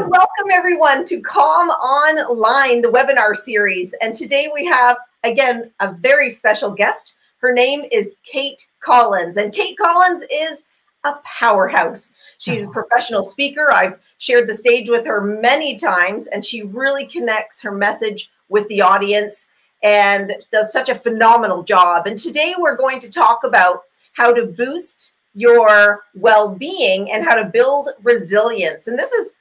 want to welcome everyone to Calm Online, the webinar series. And today we have, again, a very special guest. Her name is Cate Collins. And Cate Collins is a powerhouse. She's a professional speaker. I've shared the stage with her many times, and she really connects her message with the audience and does such a phenomenal job. And today we're going to talk about how to boost your well-being and how to build resilience. And this is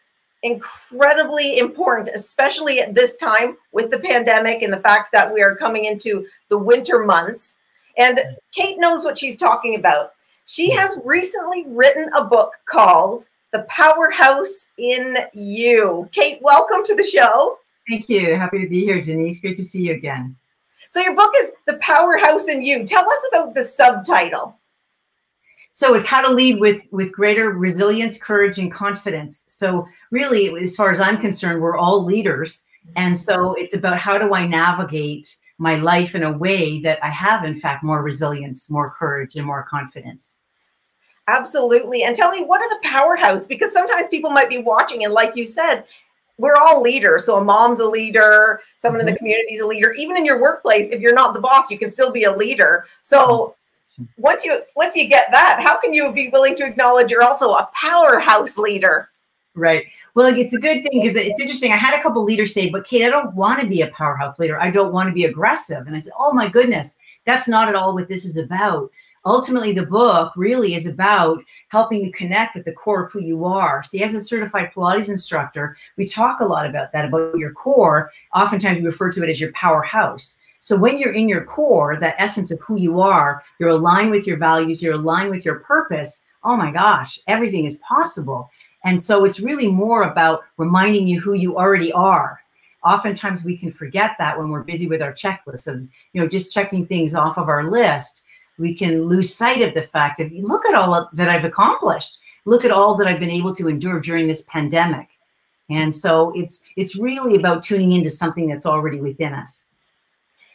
incredibly important, especially at this time with the pandemic and the fact that we are coming into the winter months. And Cate knows what she's talking about. She has recently written a book called The Powerhouse in You. Cate, welcome to the show. Thank you. Happy to be here, Denise. Great to see you again. So your book is The Powerhouse in You. Tell us about the subtitle. So it's how to lead with greater resilience, courage, and confidence. So really, as far as I'm concerned, we're all leaders. And so it's about how do I navigate my life in a way that I have, in fact, more resilience, more courage, and more confidence. Absolutely. And tell me, what is a powerhouse? Because sometimes people might be watching, and like you said, we're all leaders. So a mom's a leader, someone in the community is a leader. Even in your workplace, if you're not the boss, you can still be a leader. So once you get that, how can you be willing to acknowledge you're also a powerhouse leader? Right. Well, it's a good thing because it's interesting. I had a couple leaders say, but Cate, I don't want to be a powerhouse leader. I don't want to be aggressive. And I said, oh my goodness, that's not at all what this is about. Ultimately, the book really is about helping you connect with the core of who you are. See, as a certified Pilates instructor, we talk a lot about that, about your core. Oftentimes we refer to it as your powerhouse. So when you're in your core, that essence of who you are, you're aligned with your values, you're aligned with your purpose. Oh my gosh, everything is possible. And so it's really more about reminding you who you already are. Oftentimes we can forget that when we're busy with our checklists and, you know, just checking things off of our list. We can lose sight of the fact that look at all that I've accomplished. Look at all that I've been able to endure during this pandemic. And so it's really about tuning into something that's already within us.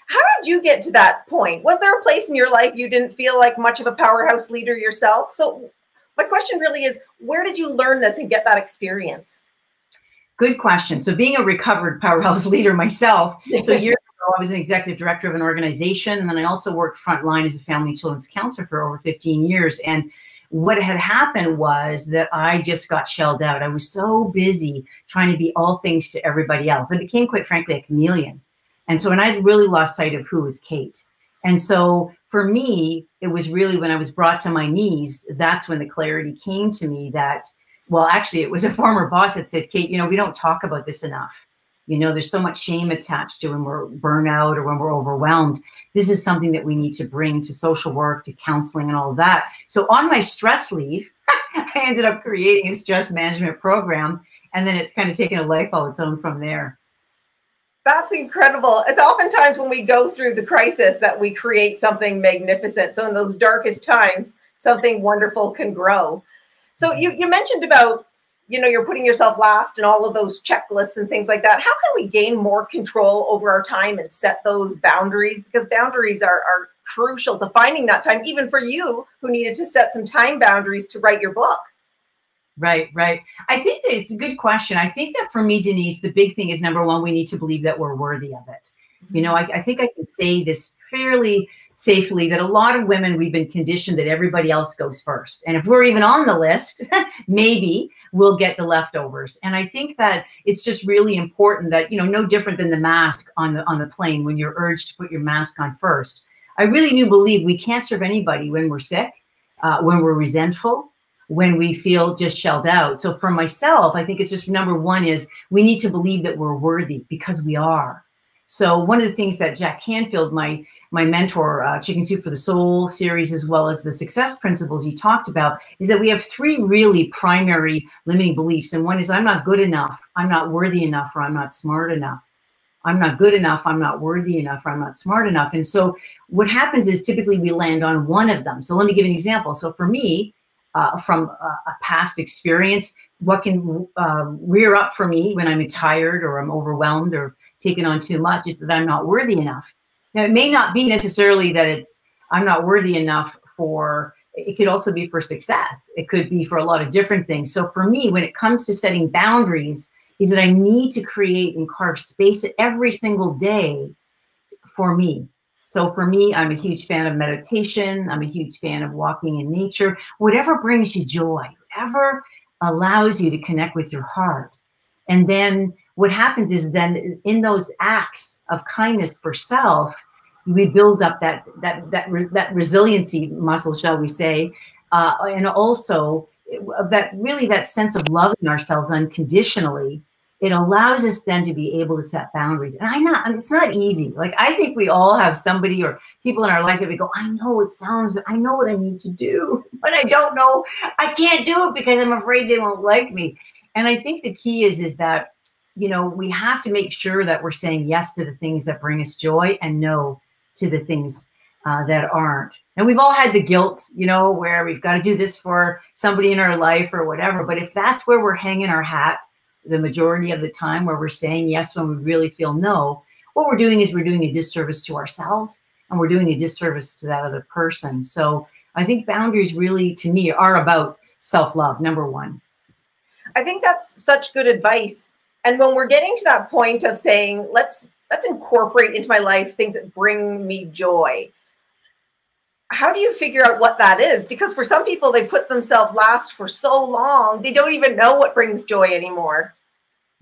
How did you get to that point? Was there a place in your life you didn't feel like much of a powerhouse leader yourself? So my question really is, where did you learn this and get that experience? Good question. So being a recovered powerhouse leader myself, so years ago I was an executive director of an organization, and then I also worked frontline as a family and children's counselor for over 15 years. And what had happened was that I just got shelled out. I was so busy trying to be all things to everybody else. I became, quite frankly, a chameleon. And so, and I really lost sight of who was Cate. And so for me, it was really when I was brought to my knees, that's when the clarity came to me that, well, actually it was a former boss that said, Cate, you know, we don't talk about this enough. You know, there's so much shame attached to when we're burnout or when we're overwhelmed. This is something that we need to bring to social work, to counseling and all of that. So on my stress leave, I ended up creating a stress management program. And then it's kind of taken a life all its own from there. That's incredible. It's oftentimes when we go through the crisis that we create something magnificent. So in those darkest times, something wonderful can grow. So you mentioned about, you know, you're putting yourself last and all of those checklists and things like that. How can we gain more control over our time and set those boundaries? Because boundaries are crucial to finding that time, even for you who needed to set some time boundaries to write your book. Right, right. I think that it's a good question. I think that for me, Denise, the big thing is, number one, we need to believe that we're worthy of it. You know, I think I can say this fairly safely that a lot of women, we've been conditioned that everybody else goes first. And if we're even on the list, maybe we'll get the leftovers. And I think that it's just really important that, you know, no different than the mask on the plane when you're urged to put your mask on first. I really do believe we can't serve anybody when we're sick, when we're resentful, when we feel just shelled out. So for myself, I think it's just number one is we need to believe that we're worthy because we are. So one of the things that Jack Canfield, my mentor, Chicken Soup for the Soul series, as well as the success principles he talked about, is that we have three really primary limiting beliefs. And one is I'm not good enough, I'm not worthy enough, or I'm not smart enough. I'm not good enough, I'm not worthy enough, or I'm not smart enough. And so what happens is typically we land on one of them. So let me give an example. So for me, from a past experience, what can rear up for me when I'm tired or I'm overwhelmed or taken on too much is that I'm not worthy enough. Now, it may not be necessarily that it's I'm not worthy enough for it could also be for success. It could be for a lot of different things. So for me, when it comes to setting boundaries, is that I need to create and carve space every single day for me. So for me, I'm a huge fan of meditation. I'm a huge fan of walking in nature. Whatever brings you joy, whatever allows you to connect with your heart. And then what happens is then in those acts of kindness for self, we build up that resiliency muscle, shall we say, and also that really that sense of loving ourselves unconditionally. It allows us then to be able to set boundaries. And it's not easy. Like, I think we all have somebody or people in our life that we go, I know it sounds, I know what I need to do, but I don't know, I can't do it because I'm afraid they won't like me. And I think the key is that, you know, we have to make sure that we're saying yes to the things that bring us joy and no to the things that aren't. And we've all had the guilt, you know, where we've got to do this for somebody in our life or whatever. But if that's where we're hanging our hat the majority of the time, where we're saying yes when we really feel no, what we're doing is we're doing a disservice to ourselves and we're doing a disservice to that other person. So I think boundaries really, to me, are about self-love, number one. I think that's such good advice. And when we're getting to that point of saying, let's incorporate into my life things that bring me joy, how do you figure out what that is? Because for some people, they put themselves last for so long, they don't even know what brings joy anymore.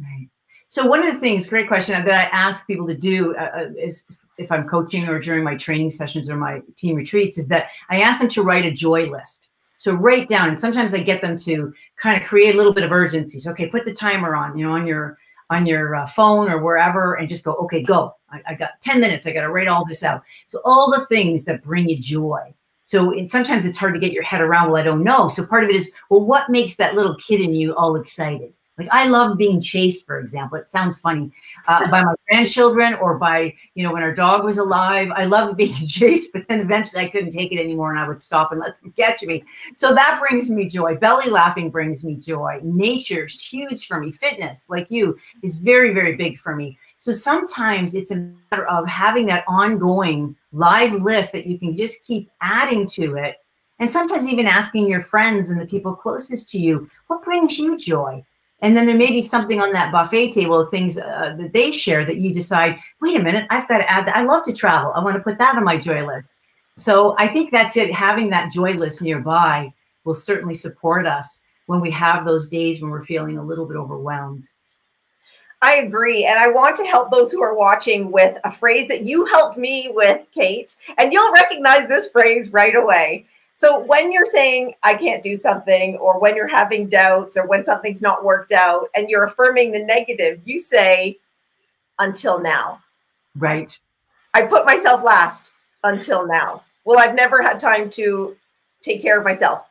Right. So one of the things, great question, that I ask people to do is, if I'm coaching or during my training sessions or my team retreats, is that I ask them to write a joy list. So write down, and sometimes I get them to kind of create a little bit of urgency. So, okay, put the timer on, you know, on your phone or wherever, and just go, okay, go. I got 10 minutes. I got to write all this out. So all the things that bring you joy. So sometimes it's hard to get your head around, well, I don't know. So part of it is, well, what makes that little kid in you all excited? Like, I love being chased, for example. It sounds funny, by my grandchildren or by, you know, when our dog was alive, I loved being chased, but then eventually I couldn't take it anymore and I would stop and let them catch me. So that brings me joy. Belly laughing brings me joy. Nature's huge for me. Fitness, like you, is very, very big for me. So sometimes it's a matter of having that ongoing live list that you can just keep adding to it. And sometimes even asking your friends and the people closest to you, what brings you joy? And then there may be something on that buffet table of things that they share that you decide, wait a minute, I've got to add that. I love to travel. I want to put that on my joy list. So I think that's it. Having that joy list nearby will certainly support us when we have those days when we're feeling a little bit overwhelmed. I agree. And I want to help those who are watching with a phrase that you helped me with, Cate. And you'll recognize this phrase right away. So when you're saying, I can't do something, or when you're having doubts, or when something's not worked out, and you're affirming the negative, you say, until now. Right. I put myself last until now. Well, I've never had time to take care of myself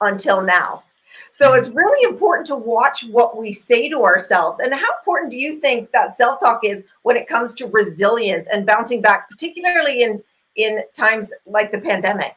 until now. So it's really important to watch what we say to ourselves. And how important do you think that self-talk is when it comes to resilience and bouncing back, particularly in times like the pandemic?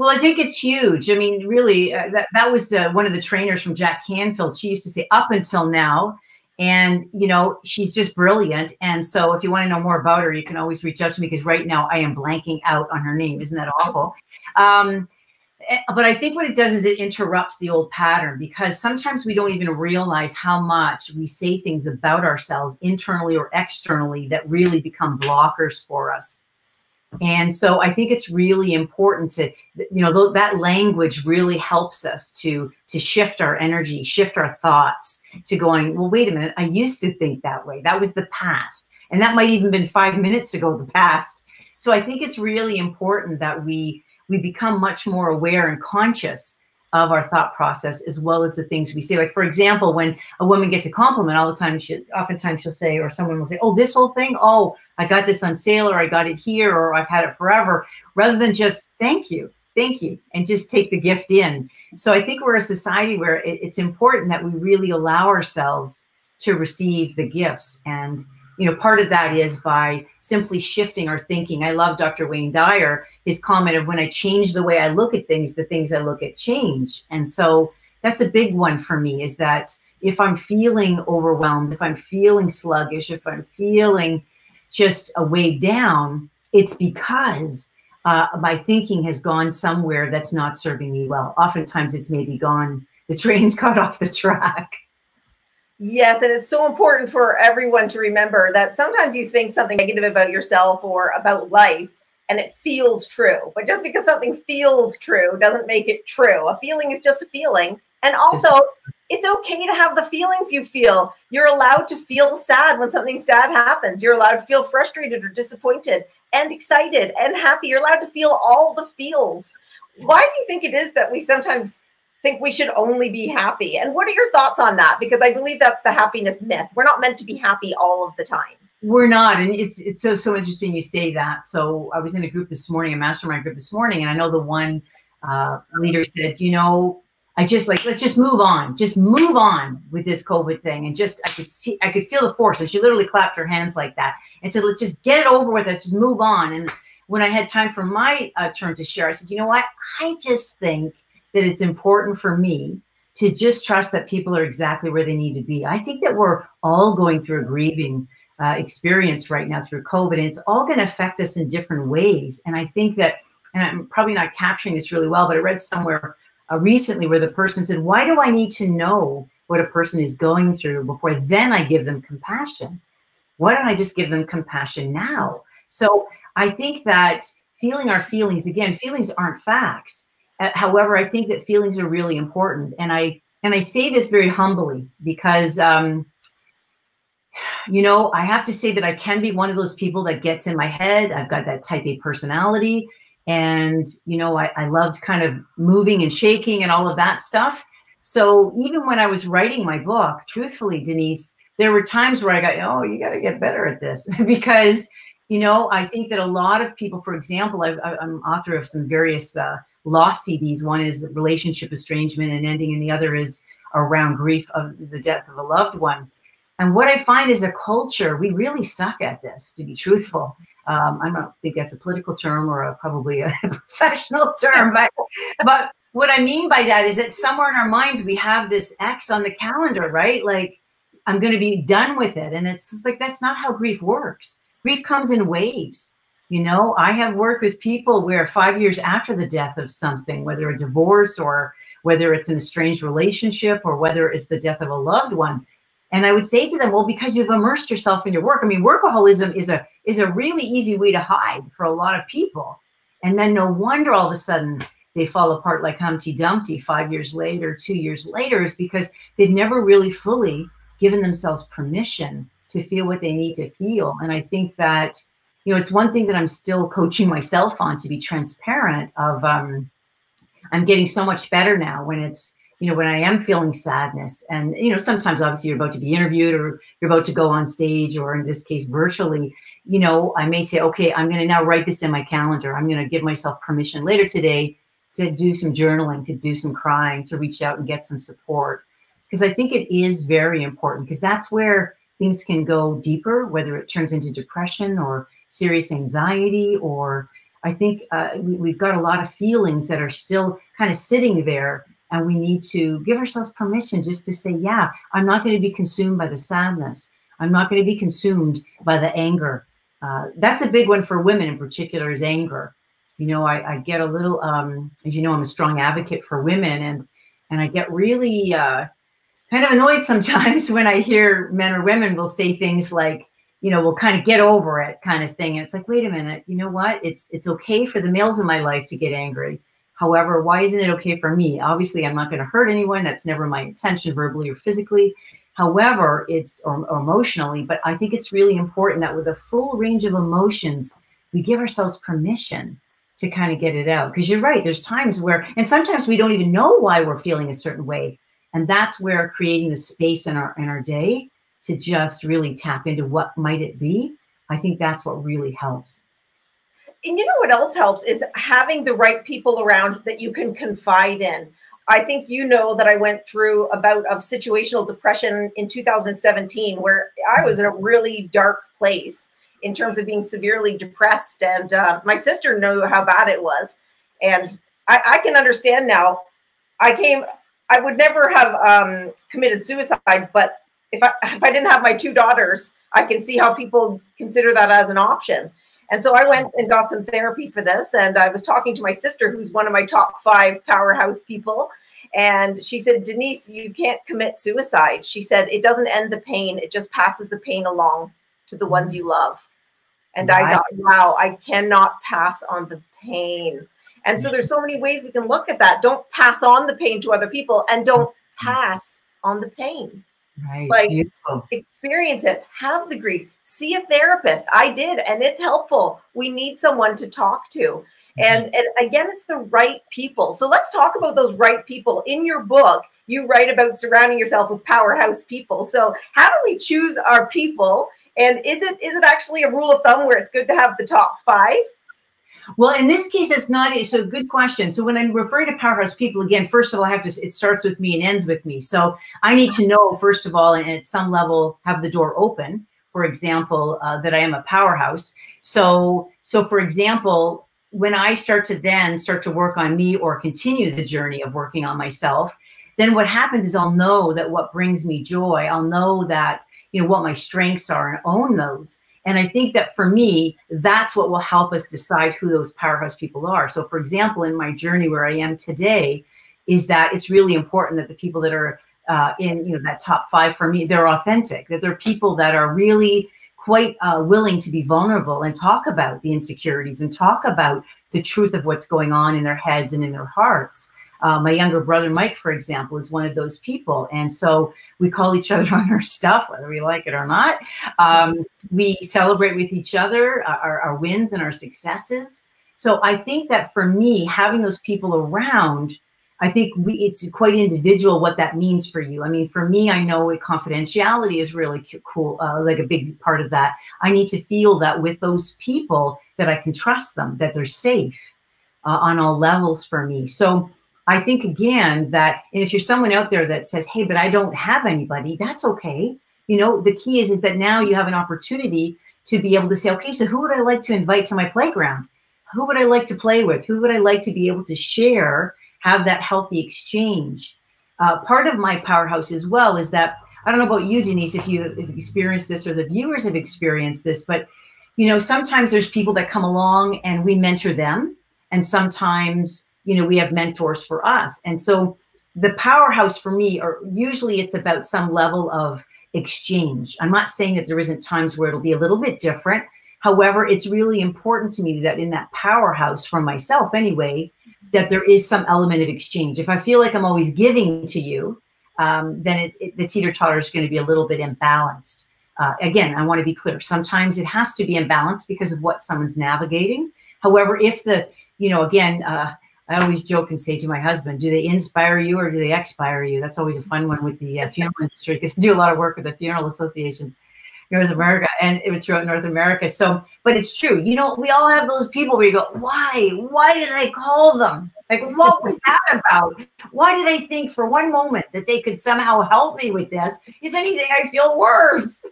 Well, I think it's huge. I mean, really, that was one of the trainers from Jack Canfield. She used to say, up until now. And, you know, she's just brilliant. And so if you want to know more about her, you can always reach out to me, because right now I am blanking out on her name. Isn't that awful? But I think what it does is it interrupts the old pattern, because sometimes we don't even realize how much we say things about ourselves internally or externally that really become blockers for us. And so I think it's really important to, you know, that language really helps us to shift our energy, shift our thoughts to going, well, wait a minute, I used to think that way. That was the past. And that might even been 5 minutes ago, the past. So I think it's really important that we become much more aware and conscious of our thought process, as well as the things we say. Like, for example, when a woman gets a compliment all the time, oftentimes she'll say, or someone will say, oh, this whole thing, oh, I got this on sale, or I got it here, or I've had it forever, rather than just thank you, and just take the gift in. So I think we're a society where it's important that we really allow ourselves to receive the gifts. And, you know, part of that is by simply shifting our thinking. I love Dr. Wayne Dyer, his comment of, when I change the way I look at things, the things I look at change. And so that's a big one for me, is that if I'm feeling overwhelmed, if I'm feeling sluggish, if I'm feeling just a way down, it's because my thinking has gone somewhere that's not serving me well. Oftentimes it's maybe gone, the train's cut off the track. Yes, and it's so important for everyone to remember that sometimes you think something negative about yourself or about life, and it feels true. But just because something feels true doesn't make it true. A feeling is just a feeling. And also, it's okay to have the feelings you feel. You're allowed to feel sad when something sad happens. You're allowed to feel frustrated or disappointed and excited and happy. You're allowed to feel all the feels. Why do you think it is that we sometimes think we should only be happy? And what are your thoughts on that? Because I believe that's the happiness myth. We're not meant to be happy all of the time. We're not. And it's so interesting you say that. So I was in a group this morning, a mastermind group this morning, and I know the one leader said, you know, I just like, let's just move on. Just move on with this COVID thing. And just, I could feel the force. And she literally clapped her hands like that and said, let's just get it over with. Let's just move on. And when I had time for my turn to share, I said, you know what? I just think that it's important for me to just trust that people are exactly where they need to be. I think that we're all going through a grieving experience right now through COVID, and it's all going to affect us in different ways. And I think that, and I'm probably not capturing this really well, but I read somewhere recently where the person said, why do I need to know what a person is going through before then I give them compassion? Why don't I just give them compassion now? So I think that feeling our feelings, again, feelings aren't facts. However, I think that feelings are really important. And I say this very humbly because, you know, I have to say that I can be one of those people that gets in my head. I've got that type A personality. And, you know, I loved kind of moving and shaking and all of that stuff. So even when I was writing my book, truthfully, Denise, there were times where I got, oh, you got to get better at this because, you know, I think that a lot of people, for example, I'm author of some various loss CDs. One is the relationship estrangement and ending, and the other is around grief of the death of a loved one. And what I find is a culture, we really suck at this, to be truthful. I don't think that's a political term or probably a professional term, but what I mean by that is that somewhere in our minds, we have this X on the calendar, right? Like, I'm going to be done with it. And it's just like, that's not how grief works. Grief comes in waves. You know, I have worked with people where 5 years after the death of something, whether a divorce or whether it's an estranged relationship or whether it's the death of a loved one. And I would say to them, well, because you've immersed yourself in your work. I mean, workaholism is a really easy way to hide for a lot of people. And then no wonder all of a sudden they fall apart like Humpty Dumpty 5 years later, 2 years later, is because they've never really fully given themselves permission to feel what they need to feel. And I think that, you know, it's one thing that I'm still coaching myself on, to be transparent of, I'm getting so much better now when it's, you know, when I am feeling sadness. And, you know, sometimes obviously you're about to be interviewed or you're about to go on stage, or in this case, virtually, you know, I may say, okay, I'm going to now write this in my calendar. I'm going to give myself permission later today to do some journaling, to do some crying, to reach out and get some support. Because I think it is very important, because that's where things can go deeper, whether it turns into depression or serious anxiety, or I think we've got a lot of feelings that are still kind of sitting there. And we need to give ourselves permission just to say, yeah, I'm not going to be consumed by the sadness. I'm not going to be consumed by the anger. That's a big one for women in particular, is anger. You know, I get a little, as you know, I'm a strong advocate for women, and I get really kind of annoyed sometimes when I hear men or women will say things like, you know, we'll kind of get over it kind of thing. And it's like, wait a minute, you know what? It's okay for the males in my life to get angry. However, why isn't it okay for me? Obviously, I'm not going to hurt anyone. That's never my intention, verbally or physically. However, it's or emotionally. But I think it's really important that with a full range of emotions, we give ourselves permission to kind of get it out. Because you're right. There's times where, and sometimes we don't even know why we're feeling a certain way. And that's where creating the space in our day to just really tap into what might it be. I think that's what really helps. And you know what else helps is having the right people around that you can confide in. I think you know that I went through a bout of situational depression in 2017, where I was in a really dark place in terms of being severely depressed. And my sister knew how bad it was. And I can understand now. I would never have committed suicide, but if I didn't have my two daughters, I can see how people consider that as an option. And so I went and got some therapy for this. And I was talking to my sister, who's one of my top 5 powerhouse people. And she said, Denise, you can't commit suicide. She said, it doesn't end the pain. It just passes the pain along to the ones you love. And I thought, wow, I cannot pass on the pain. And so there's so many ways we can look at that. Don't pass on the pain to other people, and don't pass on the pain. Right. Like, beautiful. Experience it, have the grief, see a therapist. I did, and it's helpful. We need someone to talk to. And again, it's the right people. So let's talk about those right people. In your book, you write about surrounding yourself with powerhouse people. So how do we choose our people? And is it actually a rule of thumb where it's good to have the top 5? Well, in this case, it's not. So good question. So when I'm referring to powerhouse people, again, first of all, I have to, it starts with me and ends with me. So I need to know, first of all, and at some level, have the door open, for example, that I am a powerhouse. So for example, when I start to then start to work on me or continue the journey of working on myself, then what happens is I'll know that what brings me joy, I'll know that, you know, what my strengths are and own those. And I think that for me, that's what will help us decide who those powerhouse people are. So for example, in my journey where I am today, is that it's really important that the people that are in, you know, that top 5 for me, they're authentic, that they're people that are really quite willing to be vulnerable and talk about the insecurities and talk about the truth of what's going on in their heads and in their hearts. My younger brother, Mike, for example, is one of those people. And so we call each other on our stuff, whether we like it or not. We celebrate with each other our wins and our successes. So I think that for me, having those people around, I think it's quite individual what that means for you. I mean, for me, I know confidentiality is really cool, like a big part of that. I need to feel that with those people that I can trust them, that they're safe on all levels for me. So I think, again, that, and if you're someone out there that says, hey, but I don't have anybody, that's okay. You know, the key is that now you have an opportunity to be able to say, okay, so who would I like to invite to my playground? Who would I like to play with? Who would I like to be able to share, have that healthy exchange? Part of my powerhouse as well is that, I don't know about you, Denise, if you've experienced this or the viewers have experienced this, but, you know, sometimes there's people that come along and we mentor them. And sometimes, you know, we have mentors for us. And so the powerhouse for me, or usually it's about some level of exchange. I'm not saying that there isn't times where it'll be a little bit different. However, it's really important to me that in that powerhouse for myself anyway, that there is some element of exchange. If I feel like I'm always giving to you, then the teeter-totter is going to be a little bit imbalanced. Again, I want to be clear. Sometimes it has to be imbalanced because of what someone's navigating. However, if the, you know, again, I always joke and say to my husband, do they inspire you or do they expire you? That's always a fun one with the funeral industry, because I do a lot of work with the funeral associations in North America and throughout North America. So, but it's true. You know, we all have those people where you go, why? Why did I call them? Like, what was that about? Why did I think for one moment that they could somehow help me with this? If anything, I feel worse.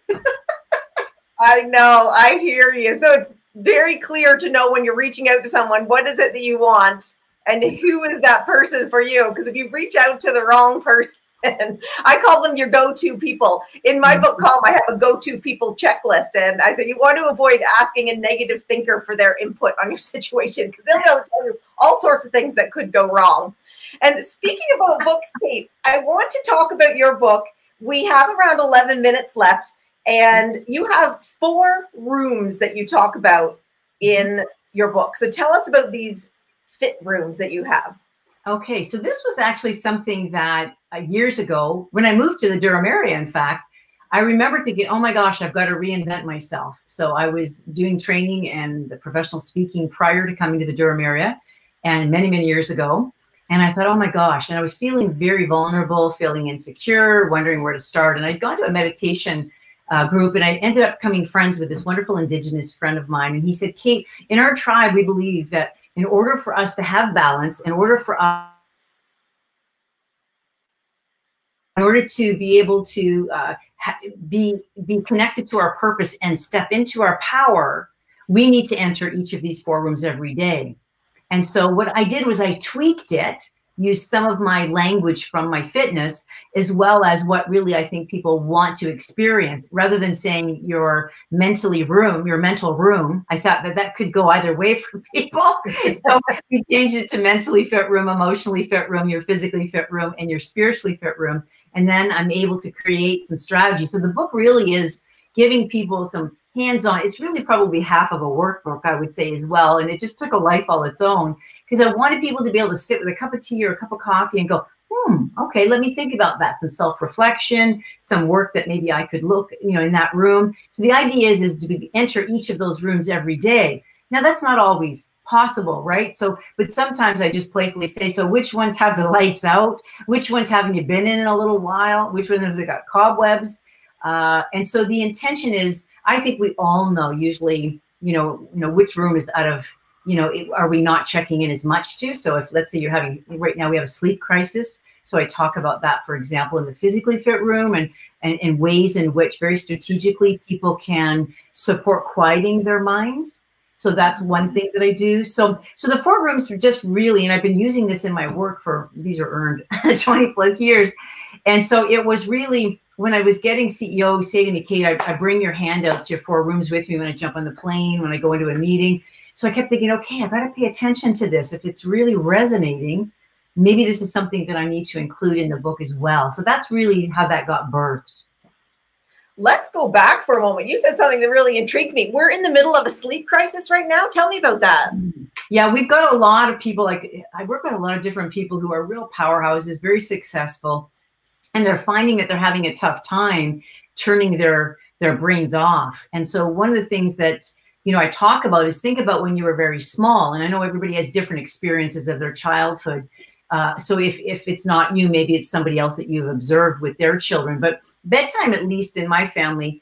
I know. I hear you. So it's very clear to know when you're reaching out to someone, what is it that you want? And who is that person for you? Because if you reach out to the wrong person, I call them your go-to people. In my book column, I have a go-to people checklist. And I say, you want to avoid asking a negative thinker for their input on your situation, because they'll be able to tell you all sorts of things that could go wrong. And speaking about books, Cate, I want to talk about your book. We have around 11 minutes left. And you have 4 rooms that you talk about in your book. So tell us about these fit rooms that you have. Okay, so this was actually something that years ago, when I moved to the Durham area, in fact, I remember thinking, oh my gosh, I've got to reinvent myself. So I was doing training and professional speaking prior to coming to the Durham area, and many, many years ago. And I thought, oh my gosh, and I was feeling very vulnerable, feeling insecure, wondering where to start. And I'd gone to a meditation group, and I ended up becoming friends with this wonderful Indigenous friend of mine. And he said, Cate, in our tribe, we believe that in order for us to have balance, in order for us, in order to be able to be connected to our purpose and step into our power, we need to enter each of these 4 rooms every day. And so what I did was I tweaked it use some of my language from my fitness, as well as what really I think people want to experience, rather than saying your mental room. I thought that that could go either way for people. So we changed it to mentally fit room, emotionally fit room, your physically fit room, and your spiritually fit room. And then I'm able to create some strategy. So the book really is giving people some hands-on. It's really probably half of a workbook, I would say, as well. And it just took a life all its own, because I wanted people to be able to sit with a cup of tea or a cup of coffee and go, okay, let me think about that. Some self-reflection, some work that maybe I could look, in that room. So the idea is to enter each of those rooms every day. Now, that's not always possible, right? So, but sometimes I just playfully say, so which ones have the lights out? Which ones haven't you been in a little while? Which ones have got cobwebs? And so the intention is, I think we all know usually, which room is out of, are we not checking in as much to? So if, let's say you're having, right now we have a sleep crisis. So I talk about that, for example, in the physically fit room, and ways in which very strategically people can support quieting their minds. So that's one thing that I do. So the four rooms are just really, and I've been using this in my work for, these are earned 20 plus years. And so it was really, when I was getting CEO, say to me, Cate, I bring your handouts, your four rooms with me when I jump on the plane, when I go into a meeting. So I kept thinking, okay, I've got to pay attention to this. If it's really resonating, maybe this is something that I need to include in the book as well. So that's really how that got birthed. Let's go back for a moment. You said something that really intrigued me. We're in the middle of a sleep crisis right now. Tell me about that. Yeah, we've got a lot of people. Like, I work with a lot of different people who are real powerhouses, very successful. And they're finding that they're having a tough time turning their brains off. And so one of the things that, I talk about is think about when you were very small. And I know everybody has different experiences of their childhood. So if it's not you, maybe it's somebody else that you've observed with their children. But bedtime, at least in my family,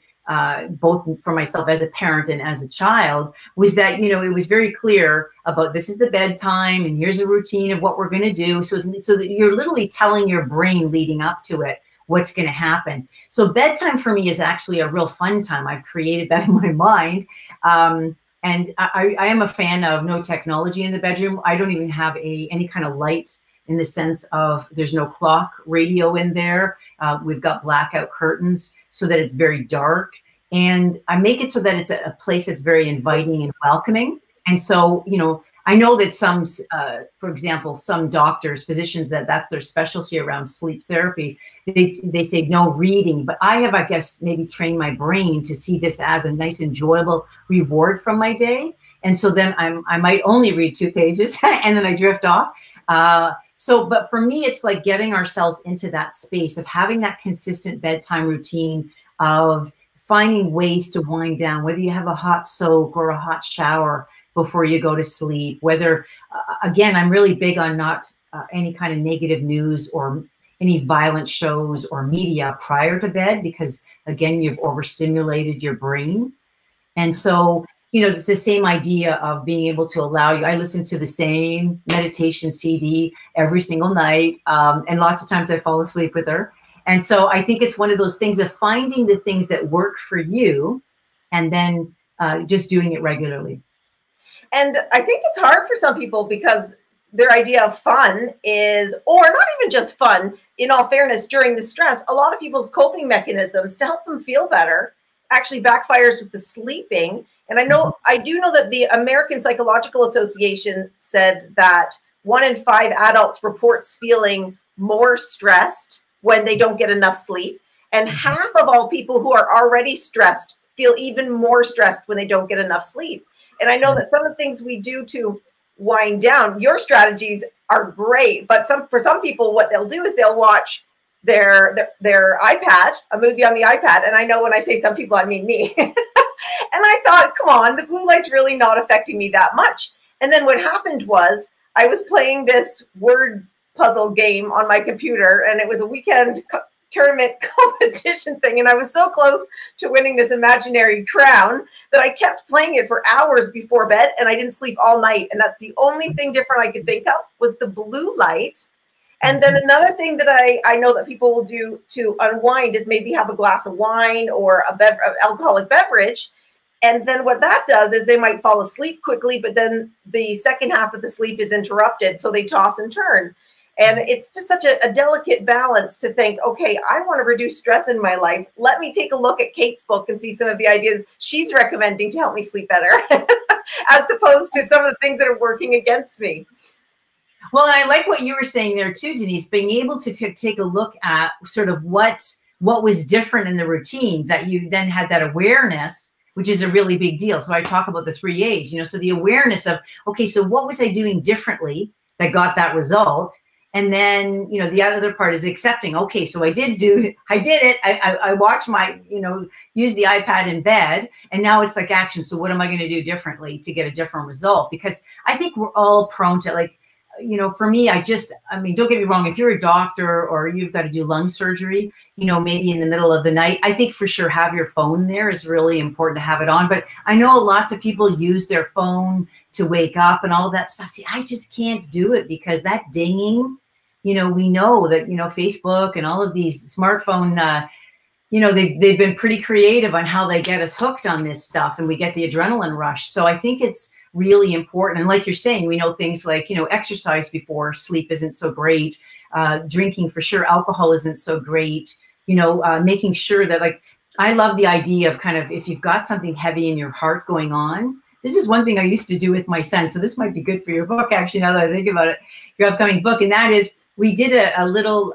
both for myself as a parent and as a child, was that, it was very clear about this is the bedtime and here's a routine of what we're going to do. So that you're literally telling your brain leading up to it what's going to happen. So bedtime for me is actually a real fun time. I've created that in my mind. And I am a fan of no technology in the bedroom. I don't even have any kind of light, in the sense of there's no clock, radio in there. We've got blackout curtains so that it's very dark. And I make it so that it's a place that's very inviting and welcoming. And so, I know that some, for example, some doctors, physicians, that's their specialty around sleep therapy. They say no reading, but I have, I guess, maybe trained my brain to see this as a nice, enjoyable reward from my day. And so then I might only read 2 pages and then I drift off. So, but for me, it's like getting ourselves into that space of having that consistent bedtime routine, of finding ways to wind down, whether you have a hot soak or a hot shower before you go to sleep, whether, again, I'm really big on not any kind of negative news or any violent shows or media prior to bed, because again, you've overstimulated your brain. And so, it's the same idea of being able to allow you. I listen to the same meditation CD every single night. And lots of times I fall asleep with her. And so I think it's one of those things of finding the things that work for you and then just doing it regularly. And I think it's hard for some people because their idea of fun is, or not even just fun, in all fairness, during the stress, a lot of people's coping mechanisms to help them feel better actually backfires with the sleeping. And I do know that the American Psychological Association said that 1 in 5 adults reports feeling more stressed when they don't get enough sleep. And half of all people who are already stressed feel even more stressed when they don't get enough sleep. And I know that some of the things we do to wind down, your strategies are great, but for some people, what they'll do is they'll watch their iPad, a movie on the iPad. And I know when I say some people, I mean me. And I thought, come on, the blue light's really not affecting me that much. And then what happened was I was playing this word puzzle game on my computer, and it was a weekend tournament competition thing. And I was so close to winning this imaginary crown that I kept playing it for hours before bed, and I didn't sleep all night. And that's the only thing different I could think of was the blue light. And then another thing that I know that people will do to unwind is maybe have a glass of wine or an alcoholic beverage. And then what that does is they might fall asleep quickly, but then the second half of the sleep is interrupted. So they toss and turn. And it's just such a delicate balance to think, okay, I want to reduce stress in my life. Let me take a look at Cate's book and see some of the ideas she's recommending to help me sleep better, as opposed to some of the things that are working against me. Well, and I like what you were saying there too, Denise, being able to take a look at sort of what was different in the routine, that you then had that awareness, which is a really big deal. So I talk about the 3 A's, you know, so the awareness of, okay, so what was I doing differently that got that result? And then, you know, the other part is accepting, okay, so I did it. I watched my, you know, used the iPad in bed, and now it's like action. So what am I going to do differently to get a different result? Because I think we're all prone to, like, you know, for me, I mean, don't get me wrong, if you're a doctor or you've got to do lung surgery, you know, maybe in the middle of the night, I think for sure have your phone there is really important to have it on. But I know lots of people use their phone to wake up and all of that stuff. See, I just can't do it, because that dinging, you know, we know that, you know, Facebook and all of these smartphone, you know, they've been pretty creative on how they get us hooked on this stuff, and we get the adrenaline rush. So I think it's really important. And like you're saying, we know things like, you know, exercise before sleep isn't so great. Drinking, for sure, alcohol isn't so great. You know, making sure that, like, I love the idea of kind of, if you've got something heavy in your heart going on, this is one thing I used to do with my son. So this might be good for your book, actually, now that I think about it, your upcoming book. And that is, we did a little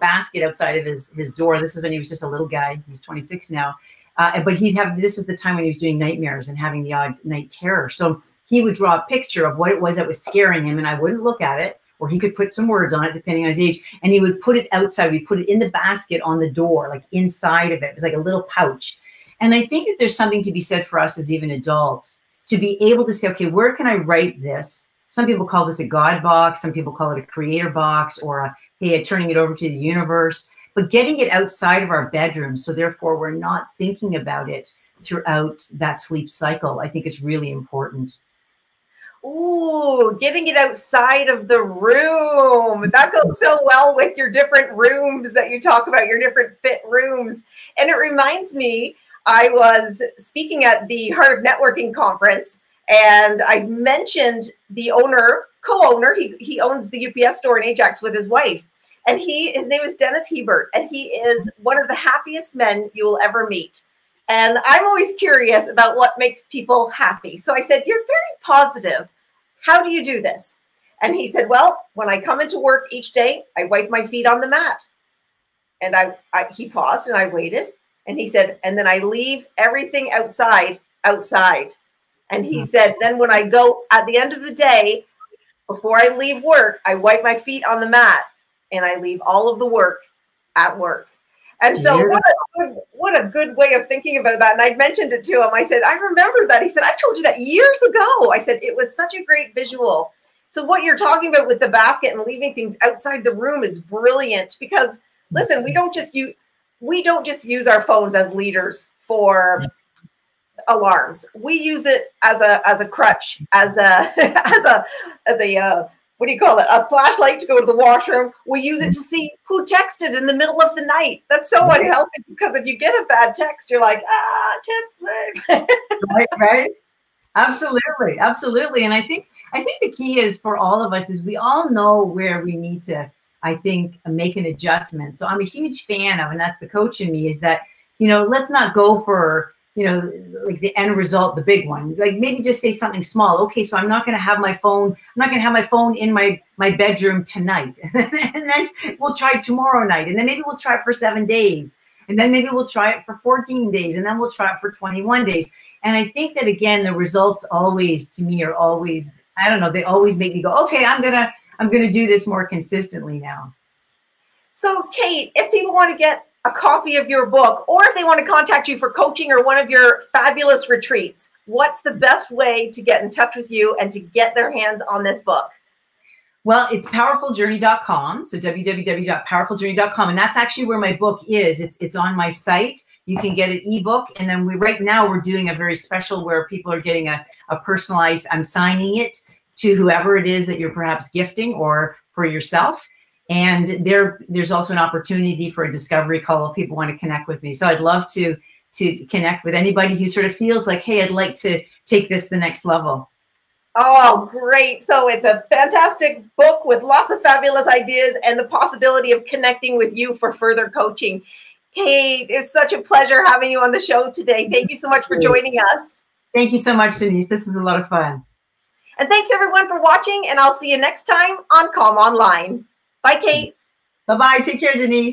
basket outside of his door. This is when he was just a little guy. He's 26 now. But he'd have, this is the time when he was doing nightmares and having the odd night terror. So he would draw a picture of what it was that was scaring him, and I wouldn't look at it, or he could put some words on it depending on his age. And he would put it outside. We put it in the basket on the door, like inside of it. It was like a little pouch. And I think that there's something to be said for us as even adults to be able to say, okay, where can I write this? Some people call this a God box. Some people call it a creator box, or a, hey, turning it over to the universe. But getting it outside of our bedroom, so therefore we're not thinking about it throughout that sleep cycle, I think is really important. Ooh, getting it outside of the room. That goes so well with your different rooms that you talk about, your different fit rooms. And it reminds me, I was speaking at the Heart of Networking conference, and I mentioned the owner, co-owner, he owns the UPS store in Ajax with his wife. And his name is Dennis Hebert, and he is one of the happiest men you will ever meet. And I'm always curious about what makes people happy. So I said, you're very positive. How do you do this? And he said, well, when I come into work each day, I wipe my feet on the mat. And he paused, and I waited. And he said, and then I leave everything outside. And he said, then when I go at the end of the day, before I leave work, I wipe my feet on the mat. And I leave all of the work at work. And so what a good way of thinking about that. And I mentioned it to him. I said, I remember that. He said, I told you that years ago. I said, it was such a great visual. So what you're talking about with the basket and leaving things outside the room is brilliant, because listen, we don't just use our phones as leaders for alarms. We use it as a crutch, as a what do you call it? A flashlight to go to the washroom. We use it to see who texted in the middle of the night. That's so unhealthy, because if you get a bad text, you're like, I can't sleep. Right? Absolutely. Absolutely. And I think the key is for all of us is we all know where we need to, I think, make an adjustment. So I'm a huge fan of, and that's the coach in me, is that, you know, let's not go for, you know, like the end result, the big one, like maybe just say something small. Okay. So I'm not going to have my phone in my bedroom tonight. And then we'll try it tomorrow night. And then maybe we'll try it for 7 days. And then maybe we'll try it for 14 days. And then we'll try it for 21 days. And I think that, again, the results always, to me, are always, I don't know, they always make me go, okay, I'm going to do this more consistently now. So Cate, if people want to get a copy of your book, or if they want to contact you for coaching or one of your fabulous retreats, what's the best way to get in touch with you and to get their hands on this book? Well, it's powerfuljourney.com. So www.powerfuljourney.com. And that's actually where my book is. It's on my site. You can get an ebook. And then right now we're doing a very special where people are getting a personalized, I'm signing it to whoever it is that you're perhaps gifting or for yourself. And there's also an opportunity for a discovery call if people want to connect with me. So I'd love to connect with anybody who sort of feels like, hey, I'd like to take this to the next level. Oh, great. So it's a fantastic book with lots of fabulous ideas and the possibility of connecting with you for further coaching. Cate, it's such a pleasure having you on the show today. Thank you so much for joining us. Thank you so much, Denise. This is a lot of fun. And thanks, everyone, for watching. And I'll see you next time on Calm Online. Bye, Cate. Bye-bye. Take care, Denise.